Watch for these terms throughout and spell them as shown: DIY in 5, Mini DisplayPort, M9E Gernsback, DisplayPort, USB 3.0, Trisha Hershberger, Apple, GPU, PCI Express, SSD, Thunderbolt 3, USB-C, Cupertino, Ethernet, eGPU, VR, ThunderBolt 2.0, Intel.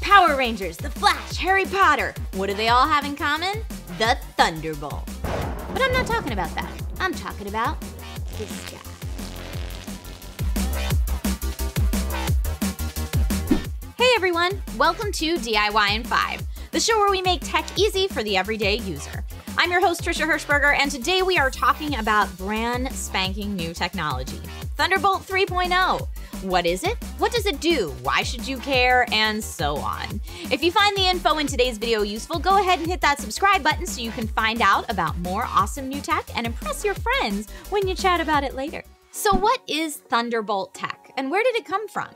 Power Rangers, The Flash, Harry Potter. What do they all have in common? The Thunderbolt. But I'm not talking about that. I'm talking about this guy. Hey everyone, welcome to DIY in 5, the show where we make tech easy for the everyday user. I'm your host, Trisha Hershberger, and today we are talking about brand spanking new technology, Thunderbolt 3.0. What is it? What does it do? Why should you care? And so on. If you find the info in today's video useful, go ahead and hit that subscribe button so you can find out about more awesome new tech and impress your friends when you chat about it later. So what is Thunderbolt tech, and where did it come from?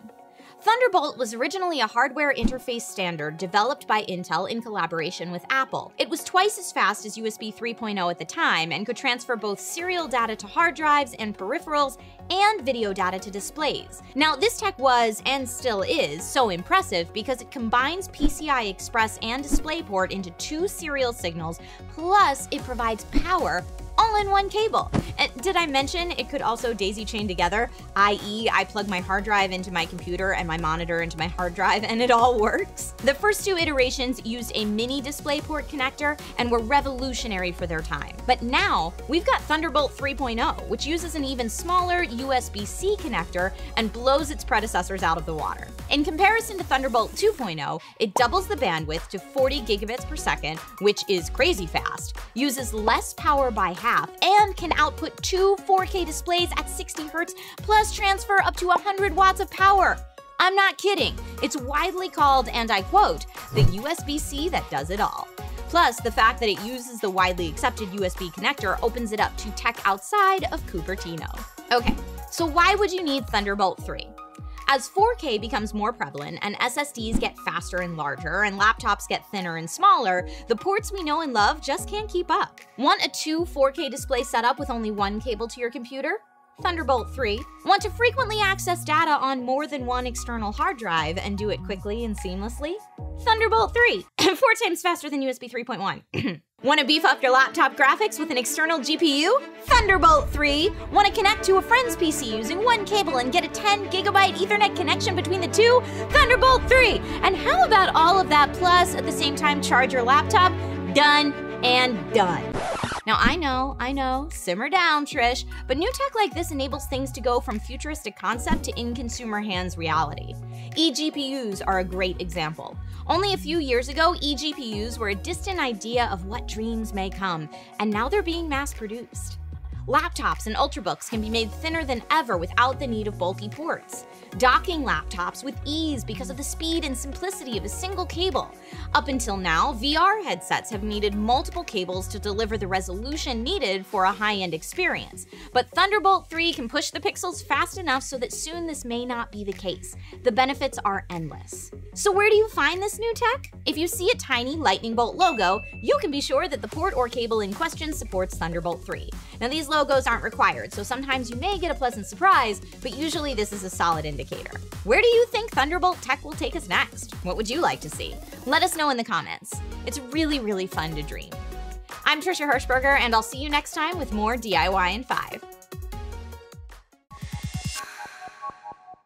Thunderbolt was originally a hardware interface standard developed by Intel in collaboration with Apple. It was twice as fast as USB 3.0 at the time and could transfer both serial data to hard drives and peripherals and video data to displays. Now, this tech was, and still is, so impressive because it combines PCI Express and DisplayPort into two serial signals, plus it provides power all in one cable. And did I mention it could also daisy chain together, i.e. I plug my hard drive into my computer and my monitor into my hard drive and it all works? The first two iterations used a mini DisplayPort connector and were revolutionary for their time. But now we've got Thunderbolt 3.0, which uses an even smaller USB-C connector and blows its predecessors out of the water. In comparison to Thunderbolt 2.0, it doubles the bandwidth to 40 gigabits per second, which is crazy fast, uses less power by half, and can output two 4K displays at 60 hertz, plus transfer up to 100 watts of power. I'm not kidding. It's widely called, and I quote, the USB-C that does it all. Plus, the fact that it uses the widely accepted USB connector opens it up to tech outside of Cupertino. Okay, so why would you need Thunderbolt 3? As 4K becomes more prevalent and SSDs get faster and larger and laptops get thinner and smaller, the ports we know and love just can't keep up. Want a 2 4K display setup with only one cable to your computer? Thunderbolt 3. Want to frequently access data on more than one external hard drive and do it quickly and seamlessly? Thunderbolt 3. 4 times faster than USB 3.1. Want to beef up your laptop graphics with an external GPU? Thunderbolt 3. Want to connect to a friend's PC using one cable and get a 10 gigabyte Ethernet connection between the two? Thunderbolt 3. And how about all of that plus at the same time charge your laptop? Done and done. Now I know, simmer down, Trish, but new tech like this enables things to go from futuristic concept to in consumer hands reality. eGPUs are a great example. Only a few years ago, eGPUs were a distant idea of what dreams may come, and now they're being mass-produced. Laptops and ultrabooks can be made thinner than ever without the need of bulky ports. Docking laptops with ease because of the speed and simplicity of a single cable. Up until now, VR headsets have needed multiple cables to deliver the resolution needed for a high-end experience. But Thunderbolt 3 can push the pixels fast enough so that soon this may not be the case. The benefits are endless. So where do you find this new tech? If you see a tiny lightning bolt logo, you can be sure that the port or cable in question supports Thunderbolt 3. Now these logos aren't required, so sometimes you may get a pleasant surprise, but usually this is a solid indicator. Where do you think Thunderbolt tech will take us next? What would you like to see? Let us know in the comments. It's really, really fun to dream. I'm Trisha Hershberger, and I'll see you next time with more DIY in 5.